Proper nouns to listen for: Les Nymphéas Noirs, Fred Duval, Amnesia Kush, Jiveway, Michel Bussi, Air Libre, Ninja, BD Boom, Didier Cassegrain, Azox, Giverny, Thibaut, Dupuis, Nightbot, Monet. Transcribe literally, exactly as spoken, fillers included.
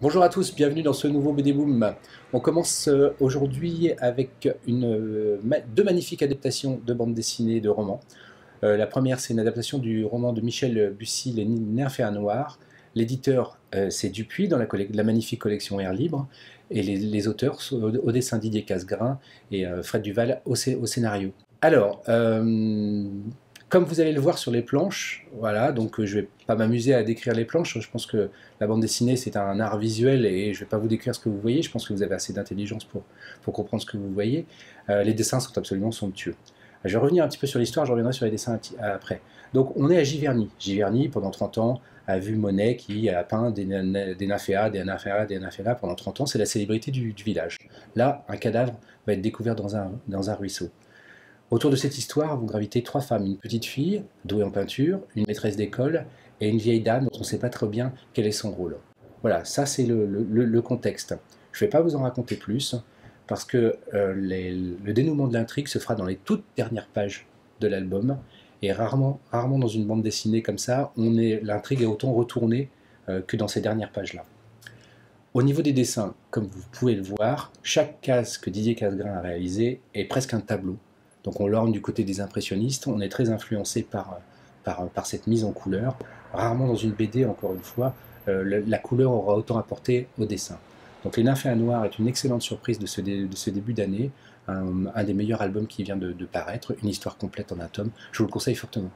Bonjour à tous, bienvenue dans ce nouveau B D Boom. On commence aujourd'hui avec une, deux magnifiques adaptations de bandes dessinées de romans. Euh, la première, c'est une adaptation du roman de Michel Bussi, Les Nymphéas Noirs. L'éditeur, euh, c'est Dupuis, dans la, la magnifique collection Air Libre. Et les, les auteurs, au, au dessin Didier Cassegrain et euh, Fred Duval au, au scénario. Alors, euh, comme vous allez le voir sur les planches, voilà, donc euh, je ne vais pas m'amuser à décrire les planches. Je pense que la bande dessinée, c'est un art visuel et je ne vais pas vous décrire ce que vous voyez. Je pense que vous avez assez d'intelligence pour, pour comprendre ce que vous voyez. Euh, les dessins sont absolument somptueux. Je vais revenir un petit peu sur l'histoire, je reviendrai sur les dessins un petit, après. Donc on est à Giverny. Giverny, pendant trente ans, a vu Monet qui a peint des nymphéas, des nymphéas, des nymphéas pendant trente ans. C'est la célébrité du, du village. Là, un cadavre va être découvert dans un, dans un ruisseau. Autour de cette histoire vont graviter trois femmes, une petite fille douée en peinture, une maîtresse d'école et une vieille dame dont on ne sait pas trop bien quel est son rôle. Voilà, ça c'est le, le, le contexte. Je ne vais pas vous en raconter plus, parce que euh, les, le dénouement de l'intrigue se fera dans les toutes dernières pages de l'album, et rarement, rarement dans une bande dessinée comme ça, l'intrigue est autant retournée euh, que dans ces dernières pages-là. Au niveau des dessins, comme vous pouvez le voir, chaque case que Didier Cassegrain a réalisée est presque un tableau. Donc on l'orne du côté des impressionnistes, on est très influencé par, par, par cette mise en couleur. Rarement dans une B D, encore une fois, euh, la couleur aura autant apporté au dessin. Donc Les Nymphéas Noirs est une excellente surprise de ce, dé, de ce début d'année, un, un des meilleurs albums qui vient de, de paraître, une histoire complète en un tome, je vous le conseille fortement.